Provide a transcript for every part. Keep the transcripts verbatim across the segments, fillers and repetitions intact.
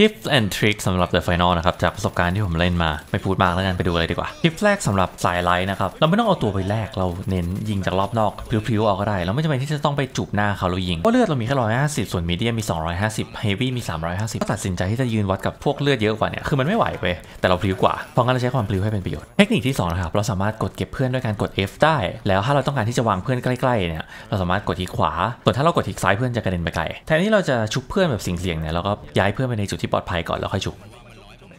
Tips and Tricks สำหรับ The Final นะครับจากประสบการณ์ที่ผมเล่นมาไม่พูดมากแล้วกันไปดูเลยดีกว่าคลิปแรกสำหรับสายไลท์นะครับเราไม่ต้องเอาตัวไปแลกเราเน้นยิงจากรอบนอกพริ้วๆเอาก็ได้เราไม่จำเป็นที่จะต้องไปจูบหน้าเขาแล้วยิงเพราะเลือดเรามีแค่หนึ่งร้อยห้าสิบส่วนมีเดียมมีสองร้อยห้าสิบ Heavyมีสามร้อยห้าสิบก็ตัดสินใจที่จะยืนวัดกับพวกเลือดเยอะกว่าเนี่ยคือมันไม่ไหวเว้ยแต่เราพริ้วกว่าเพราะงั้นเราใช้ความพริ้วให้เป็นประโยชน์เทคนิคที่สองนะครับเราสามารถกดเก็บเพื่อนด้วยการกด F ได้แล้วถ้าเราต้องการที่จะวางเพื่อนใกล้ๆเนี่ยเราสามารถกดที่ขวาส่วนถ้าเรากดที่ซ้ายเพื่อนจะกระเด็นไปไกลแทนที่เราจะชุบเพื่อนแบบสิ่งเสี่ยงเนี่ยเราก็ย้ายเพื่อนไปในจุดที่ปลอดภัยก่อนแล้วค่อยชุบเ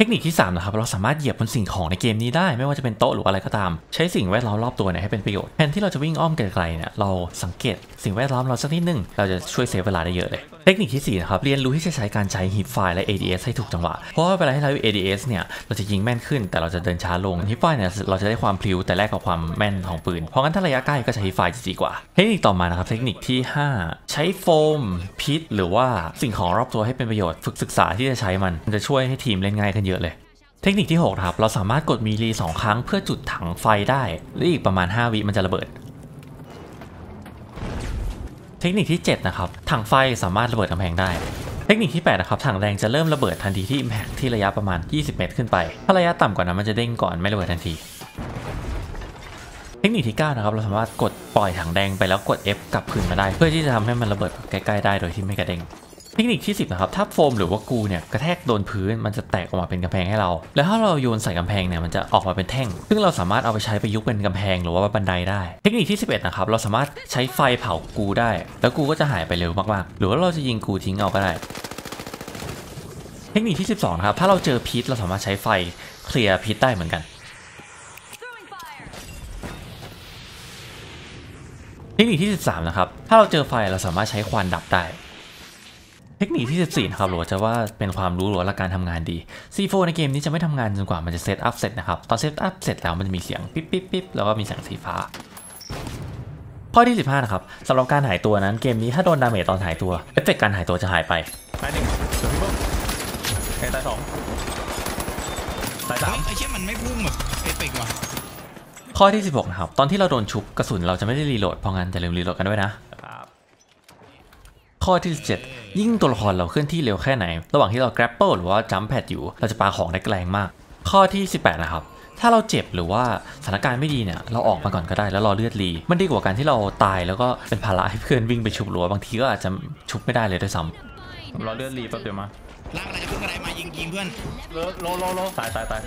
ทคนิคที่สามนะครับเราสามารถเหยียบบนสิ่งของในเกมนี้ได้ไม่ว่าจะเป็นโต๊ะหรืออะไรก็ตามใช้สิ่งแวดล้อมรอบตัวเนี่ยให้เป็นประโยชน์แทนที่เราจะวิ่งอ้อมไกลๆเนี่ยเราสังเกตสิ่งแวดล้อมเราสักนิดนึงเราจะช่วยเซฟเวลาได้เยอะเลยเทคนิคที่สี่นะครับเรียนรู้ที่จะใช้การใช้ hip fire และ เอ ดี เอส ให้ถูกจังหวะเพราะว่าเวลาที่เรา เอ ดี เอส เนี่ยเราจะยิงแม่นขึ้นแต่เราจะเดินช้าลง hip fire เนี่ยเราจะได้ความพลิ้วแต่แลกกับความแม่นของปืนเพราะงั้นถ้าระยะใกล้ก็ใช้ hip fire จะดีกว่าเทคนิคต่อมานะครับเทคนิคที่ห้าใช้โฟมพิษหรือว่าสิ่งของรอบตัวให้เป็นประโยชน์ฝึกศึกษาที่จะใช้มันจะช่วยให้ทีมเล่นง่ายขึ้นเยอะเลยเทคนิคที่หกครับเราสามารถกดมีรีสองครั้งเพื่อจุดถังไฟได้และอีกประมาณห้าวิมันจะระเบิดเทคนิคที่เจ็ดนะครับถังไฟสามารถระเบิดกำแพงได้เทคนิคที่แปดนะครับถังแรงจะเริ่มระเบิดทันทีที่ Impact ที่ระยะประมาณยี่สิบเมตรขึ้นไปถ้าระยะต่ำกว่านั้นมันจะเด้งก่อนไม่ระเบิดทันทีเทคนิคที่เก้านะครับเราสามารถกดปล่อยถังแดงไปแล้วกด F กลับคืนมาได้เพื่อที่จะทำให้มันระเบิดใกล้ๆได้โดยที่ไม่กระเด้งเทคนิคที่สิบนะครับถ้าโฟมหรือว่ากูเนี่ยกระแทกโดนพื้นมันจะแตกออกมาเป็นกำแพงให้เราแล้วถ้าเราโยนใส่กำแพงเนี่ยมันจะออกมาเป็นแท่งซึ่งเราสามารถเอาไปใช้ประยุกต์เป็นกำแพงหรือว่าบันไดได้เทคนิคที่สิบเอ็ดนะครับเราสามารถใช้ไฟเผากูได้แล้วกูก็จะหายไปเร็วมากๆหรือว่าเราจะยิงกูทิ้งเอาก็ได้เทคนิคที่สิบสองครับถ้าเราเจอพิษเราสามารถใช้ไฟเคลียร์พิษได้เหมือนกันเทคนิคที่สิบสามนะครับถ้าเราเจอไฟเราสามารถใช้ควันดับได้เทคนิคที่สิบสี่ครับหรือจะว่าเป็นความรู้หรือละการทำงานดี ซี โฟร์ ในเกมนี้จะไม่ทำงานจนกว่ามันจะเซตอัพเสร็จนะครับตอนเซตอัพเสร็จแล้วมันจะมีเสียงปิ๊บปิ๊บปิ๊บแล้วก็มีแสงสีฟ้าข้อที่สิบห้านะครับสำหรับการหายตัวนั้นเกมนี้ถ้าโดนดาเมจตอนหายตัวเอฟเฟกต์การหายตัวจะหายไปตายหนึ่งตายสองตายสามไอ้เชี่ยมันไม่พุ่งแบบเอฟเฟกต์ว่ะข้อที่สิบหกนะครับตอนที่เราโดนชุบกระสุนเราจะไม่ได้รีโหลดเพราะงั้นอย่าลืมรีโหลดกันด้วยนะข้อที่สิบเจ็ดยิ่งตัวละครเราเคลื่อนที่เร็วแค่ไหนระหว่างที่เรา grapple หรือว่า jump pad อยู่เราจะปาของได้แรงมากข้อที่สิบแปดนะครับถ้าเราเจ็บหรือว่าสถานการณ์ไม่ดีเนี่ยเราออกมาก่อนก็ได้แล้วรอเลือดรีมันดีกว่าการที่เราตายแล้วก็เป็นภาระให้เพื่อนวิ่งไปชุบหรือว่าบางทีก็อาจจะชุบไม่ได้เลยด้วยซ้ำรอเลือดรีแป๊บเดียวมาลากอะไรจะพุ่งอะไรมายิงยิงเพื่อนโลโลโลตายตายตาย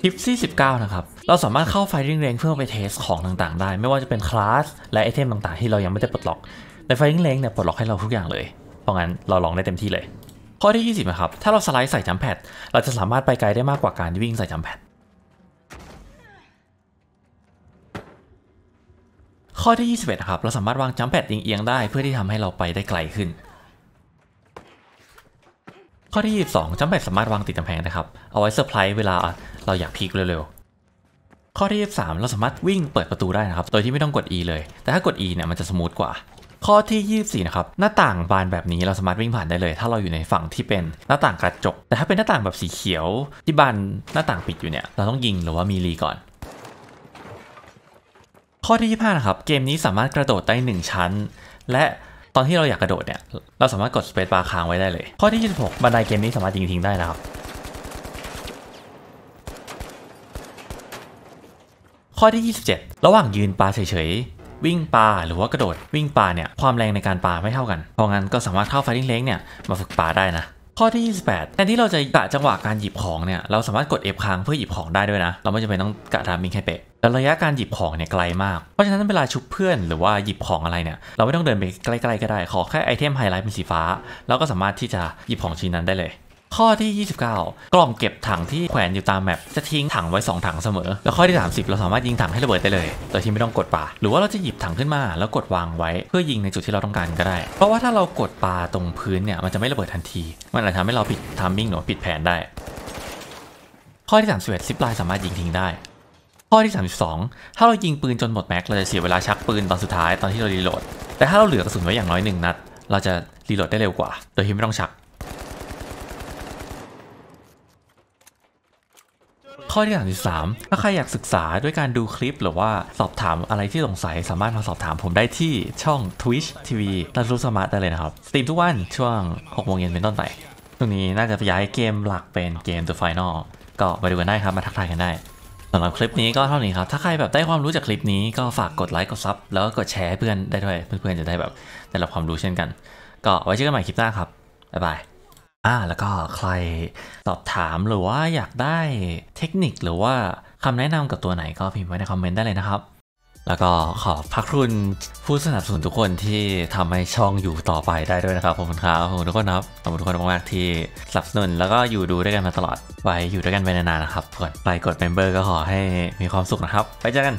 คลิปที่สิบเก้านะครับเราสามารถเข้าไฟริงเรนจ์เพื่อไปเทสของต่างๆได้ไม่ว่าจะเป็นคลาสและไอเทมต่างๆที่เรายังไม่ได้ปลดล็อกแต่ไฟริงเรนจ์เนี่ยปลดล็อกให้เราทุกอย่างเลยเพราะงั้นเราลองได้เต็มที่เลยข้อที่ยี่สิบนะครับถ้าเราสไลด์ใส่จัมแพดเราจะสามารถไปไกลได้มากกว่าการวิ่งใส่จัมแพดข้อที่ยี่สิบเอ็ดนะครับเราสามารถวางจัมแพดเอียงๆได้เพื่อที่ทำให้เราไปได้ไกลขึ้นข้อที่ยี่สิบสองจัมแพดสามารถวางติดกำแพงนะครับเอาไว้เซอร์ไพรส์เวลาเราอยากพีคเร็วๆข้อที่ยี่สิบสามเราสามารถวิ่งเปิดประตูได้นะครับโดยที่ไม่ต้องกด E เลยแต่ถ้ากด E เนี่ยมันจะสมูทกว่าข้อที่ยี่สิบสี่นะครับหน้าต่างบานแบบนี้เราสามารถวิ่งผ่านได้เลยถ้าเราอยู่ในฝั่งที่เป็นหน้าต่างกระจกแต่ถ้าเป็นหน้าต่างแบบสีเขียวที่บานหน้าต่างปิดอยู่เนี่ยเราต้องยิงหรือว่ามีรีก่อนข้อที่ยี่สิบห้านะครับเกมนี้สามารถกระโดดได้หนึ่งชั้นและตอนที่เราอยากกระโดดเนี่ยเราสามารถกดสเปซบาร์ค้างไว้ได้เลยข้อที่ยี่สิบหกบันไดเกมนี้สามารถยิงทิ้งได้นะครับข้อที่ยี่สิบเจ็ดระหว่างยืนปาเฉยๆวิ่งปาหรือว่ากระโดดวิ่งปาเนี่ยความแรงในการปาไม่เท่ากันเพราะงั้นก็สามารถเข้าไฟติ้งเล้งเนี่ยมาฝึกปาได้นะข้อที่ยี่สิบแปดแทนที่เราจะกะจังหวะการหยิบของเนี่ยเราสามารถกด F ค้างเพื่อหยิบของได้ด้วยนะเราไม่จำเป็นต้องกะทามมิ่งให้เป๊ะแต่ระยะการหยิบของเนี่ยไกลมากเพราะฉะนั้นเวลาชุบเพื่อนหรือว่าหยิบของอะไรเนี่ยเราไม่ต้องเดินไปใกล้ๆก็ได้ขอแค่ไอเทมไฮไลท์เป็นสีฟ้าเราก็สามารถที่จะหยิบของชิ้นนั้นได้เลยข้อที่ยี่สิบเก้ากล่องเก็บถังที่แขวนอยู่ตามแมปจะทิ้งถังไว้สองถังเสมอแล้วข้อที่สามสิบเราสามารถยิงถังให้ระเบิดได้เลยโดยที่ไม่ต้องกดปาหรือว่าเราจะหยิบถังขึ้นมาแล้วกดวางไว้เพื่อยิงในจุดที่เราต้องการก็ได้เพราะว่าถ้าเรากดปาตรงพื้นเนี่ยมันจะไม่ระเบิดทันทีมันอาจจะทำให้เราผิดทามมิ่งหรือผิดแผนได้ข้อที่สามสิบเอ็ดซิปไลน์สามารถยิงทิ้งได้ข้อที่สามสิบสองถ้าเรายิงปืนจนหมดแม็กเราจะเสียเวลาชักปืนตอนสุดท้ายตอนที่เรารีโหลดแต่ถ้าเราเหลือกระสุนไว้อย่างน้อยหนึ่งนัดเราจะรีโหลดได้เร็วกว่าโดยที่ไม่ต้องชัก ข้อที่สามสิบสามถ้าใครอยากศึกษาด้วยการดูคลิปหรือว่าสอบถามอะไรที่สงสัยสามารถมาสอบถามผมได้ที่ช่อง Twitch ที วี นัทรุสมาร์ทได้เลยนะครับสตรีมทุกวันช่วงหกโมงเย็นเป็นต้นไปตรงนี้น่าจะย้ายเกมหลักเป็นเกม The Finals ก็มาดูกันได้ครับมาทักทายกันได้สำหรับคลิปนี้ก็เท่านี้ครับถ้าใครแบบได้ความรู้จากคลิปนี้ก็ฝากกดไลค์กดซับแล้วก็กดแชร์เพื่อนได้ด้วยเพื่อนๆจะได้แบบได้รับความรู้เช่นกันก็ไว้เจอกันใหม่คลิปหน้าครับบ๊ายบายอ่าแล้วก็ใครสอบถามหรือว่าอยากได้เทคนิคหรือว่าคำแนะนำกับตัวไหนก็พิมพ์ไว้ในคอมเมนต์ได้เลยนะครับแล้วก็ขอบพระคุณผู้สนับสนุนทุกคนที่ทำให้ช่องอยู่ต่อไปได้ด้วยนะครับขอบคุณครับขอบคุณทุกคนครับขอบคุณทุกคนมากๆที่สนับสนุนแล้วก็อยู่ดูด้วยกันมาตลอดไว้อยู่ด้วยกันไปนานๆนะครับเพื่อนไปกดเมมเบอร์ก็ขอให้มีความสุขนะครับไปเจอกัน